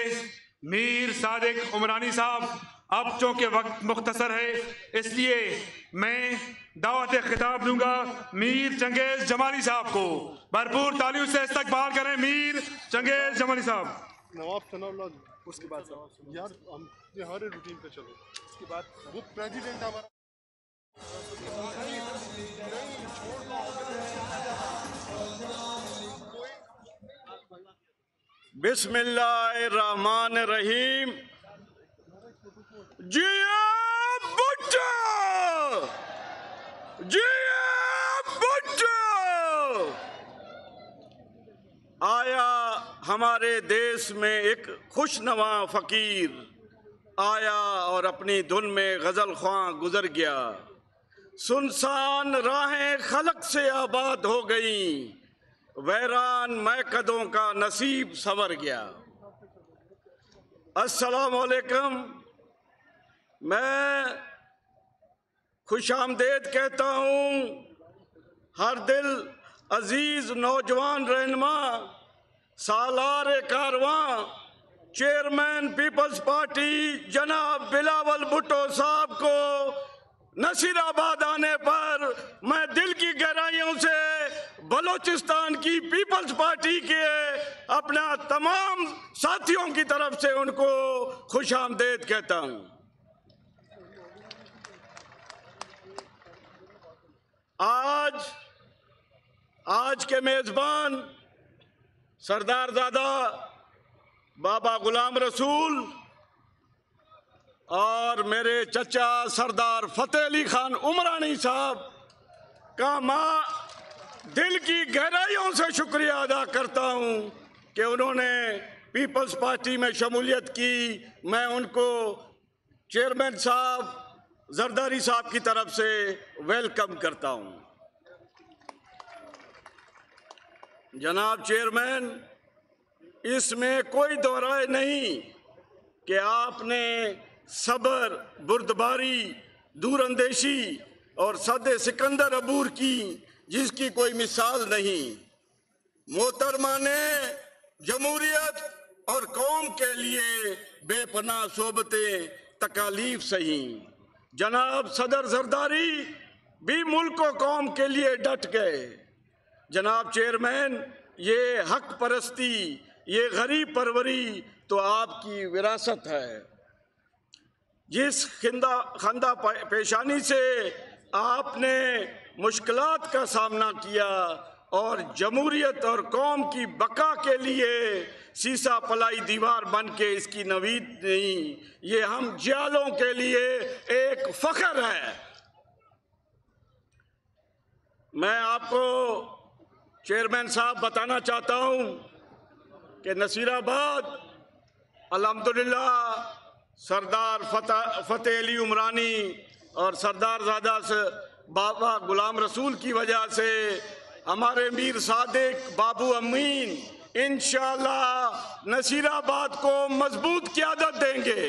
मीर सादिक उमरानी साहब अब चूँकि वक्त मुख्तसर है इसलिए मैं दावत खिताब दूंगा मीर चंगेज़ जमाली साहब को। भरपूर तालियों से इस्तकबाल करें मीर चंगेज़ जमाली साहब। नवाब उसके बाद यार हम हमारे रूटीन पे चलो, उसके बाद वो प्रेसिडेंट हमारा बिस्मिल्लाहिर्रहमानिर्रहीम। जिया भुट्टो आया हमारे देश में एक खुशनुमा फ़कीर, आया और अपनी धुन में गज़ल ख्वां गुजर गया। सुनसान राहें खलक से आबाद हो गईं, वैरान मैकदों का नसीब संवर गया। अस्सलाम वालेकुम, मैं खुशामदेद कहता हूँ हर दिल अजीज़ नौजवान रहनुमा सालार कारवां चेयरमैन पीपल्स पार्टी जनाब बिलावल भुट्टो साहब को। नसीराबाद आने पर मैं दिल की गहराइयों से बलूचिस्तान की पीपल्स पार्टी के अपना तमाम साथियों की तरफ से उनको खुशामदेद कहता हूँ। आज के मेज़बान सरदार दादा बाबा गुलाम रसूल और मेरे चचा सरदार फतेह अली खान उमरानी साहब का मां दिल की गहराइयों से शुक्रिया अदा करता हूं कि उन्होंने पीपल्स पार्टी में शमूलियत की। मैं उनको चेयरमैन साहब जरदारी साहब की तरफ से वेलकम करता हूं। जनाब चेयरमैन, इसमें कोई दो राय नहीं कि आपने सब्र, बुर्दबारी, दूरअंदेशी और सदे सिकंदर अबूर की, जिसकी कोई मिसाल नहीं। मोहतरमा ने जमहूरियत और कौम के लिए बेपनाह सोबतें तकालीफ सही। जनाब सदर जरदारी भी मुल्क और कौम के लिए डट गए। जनाब चेयरमैन, ये हक परस्ती, ये गरीब परवरी तो आपकी विरासत है। जिस खंदा पेशानी से आपने मुश्किलात का सामना किया और जमहूरियत और कौम की बका के लिए सीसा पलाई दीवार बन के इसकी नवीद नहीं, ये हम जियालों के लिए एक फख्र है। मैं आपको चेयरमैन साहब बताना चाहता हूँ कि नसीराबाद अल्हम्दुलिल्लाह सरदार फतेह अली उमरानी और सरदार ज़ादा से बाबा गुलाम रसूल की वजह से हमारे मीर सादिक बाबू अमीन इंशाल्लाह नसीराबाद को मजबूत क़यादत देंगे।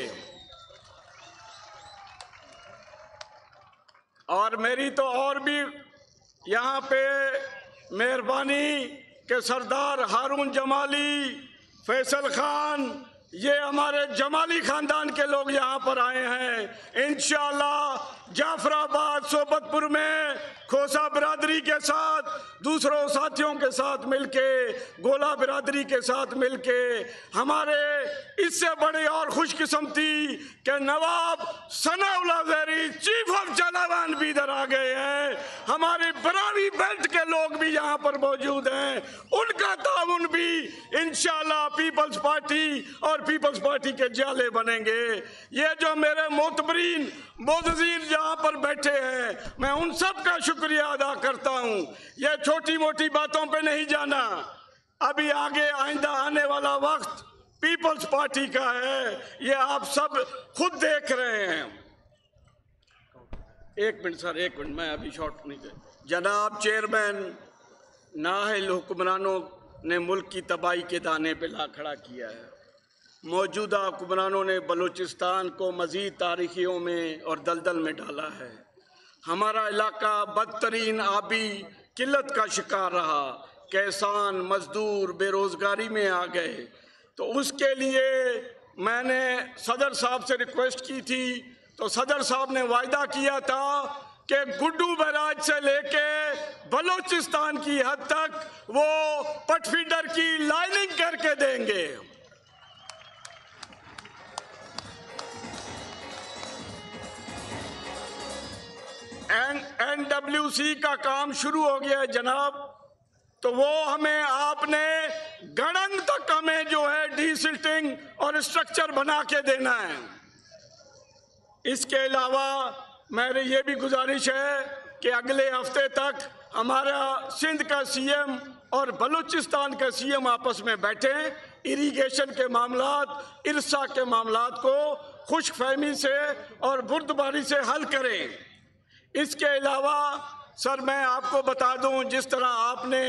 और मेरी तो और भी यहाँ पे मेहरबानी के सरदार हारून जमाली, फैसल खान, ये हमारे जमाली खानदान के लोग यहाँ पर आए हैं। इंशाल्लाह जाफराबाद सोबतपुर में खोसा बिरादरी के साथ, दूसरों साथियों के साथ मिलके, गोला बिरादरी के साथ मिलके, हमारे इससे बड़ी और खुशकिस्मती के नवाब सनाउल्लाह ज़ेरी चीफ ऑफ जलावान भी इधर आ गए हैं। हमारे बरावी बेल्ट के लोग भी यहाँ पर मौजूद हैं। उनका ताउन भी इंशाल्लाह पीपल्स पार्टी और पीपल्स पार्टी के जाले बनेंगे। ये जो मेरे मोतबरीन मोज़ज़ीन यहाँ पर बैठे हैं, मैं उन सब का शुक्रिया अदा करता हूँ। ये छोटी मोटी बातों पे नहीं जाना, अभी आगे आइंदा आने वाला वक्त पीपल्स पार्टी का है, ये आप सब खुद देख रहे हैं। एक मिनट सर, मैं अभी शॉर्ट नहीं कर। जनाब चेयरमैन, नाअहल हुक्मरानों ने मुल्क की तबाही के दाने पे ला खड़ा किया है। मौजूदा हुक्मरानों ने बलूचिस्तान को मज़ीद तारीखियों में और दलदल में डाला है। हमारा इलाका बदतरीन आबी किल्लत का शिकार रहा, किसान मजदूर बेरोज़गारी में आ गए। तो उसके लिए मैंने सदर साहब से रिक्वेस्ट की थी, तो सदर साहब ने वायदा किया था कि गुड्डू बैराज से लेके बलूचिस्तान की हद तक वो पटफीडर की लाइनिंग करके देंगे। एनडब्ल्यूसी का काम शुरू हो गया है जनाब, तो वो हमें आपने गणंग तक हमें जो है डी सिल्टिंग और स्ट्रक्चर बना के देना है। इसके अलावा मेरे ये भी गुजारिश है कि अगले हफ्ते तक हमारा सिंध का सीएम और बलूचिस्तान का सीएम आपस में बैठें, इरीगेशन के मामलात, इरसा के मामलात को खुश फहमी से और बुर्दबारी से हल करें। इसके अलावा सर मैं आपको बता दूं, जिस तरह आपने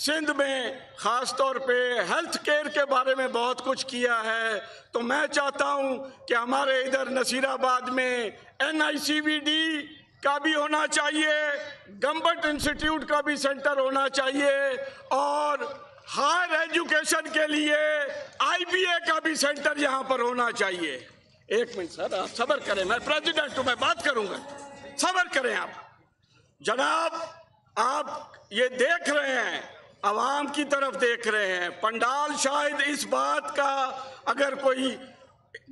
सिंध में ख़ास तौर पे हेल्थ केयर के बारे में बहुत कुछ किया है, तो मैं चाहता हूं कि हमारे इधर नसीराबाद में NICVD का भी होना चाहिए, गंबट इंस्टीट्यूट का भी सेंटर होना चाहिए और हायर एजुकेशन के लिए IPA का भी सेंटर यहां पर होना चाहिए। एक मिनट सर आप सब्र करें, मैं प्रेसिडेंट हूँ, मैं बात करूँगा, सब्र करें आप जनाब। आप ये देख रहे हैं, आवाम की तरफ देख रहे हैं, पंडाल शायद इस बात का अगर कोई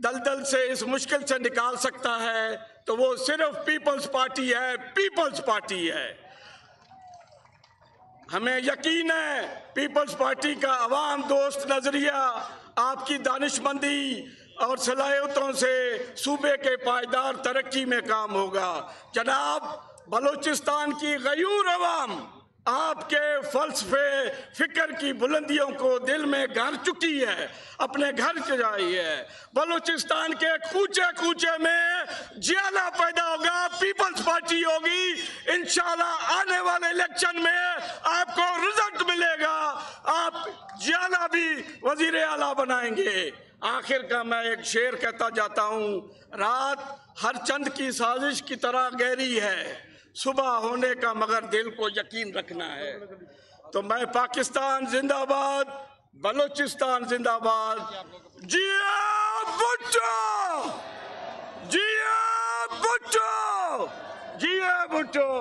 दलदल से इस मुश्किल से निकाल सकता है तो वो सिर्फ पीपल्स पार्टी है, पीपल्स पार्टी है। हमें यकीन है पीपल्स पार्टी का आवाम दोस्त नजरिया आपकी दानिशमंदी और सलाहियतों से सूबे के पायदार तरक्की में काम होगा। जनाब बलूचिस्तान की गयूर अवाम आपके फलसफे फिक्र की बुलंदियों को दिल में घर चुकी है, अपने घर चलाई है। बलूचिस्तान के कूचे कूचे में जियाला पैदा होगा, पीपल्स पार्टी होगी, इंशाल्लाह आने वाले इलेक्शन में आपको रिजल्ट मिलेगा, आप जियाला भी वजीर आला बनाएंगे। आखिर का मैं एक शेर कहता जाता हूँ, रात हर चंद की साजिश की तरह गहरी है, सुबह होने का मगर दिल को यकीन रखना है। तो मैं पाकिस्तान जिंदाबाद, बलूचिस्तान जिंदाबाद, जिया भुट्टो, जिया भुट्टो, जिया भुट्टो।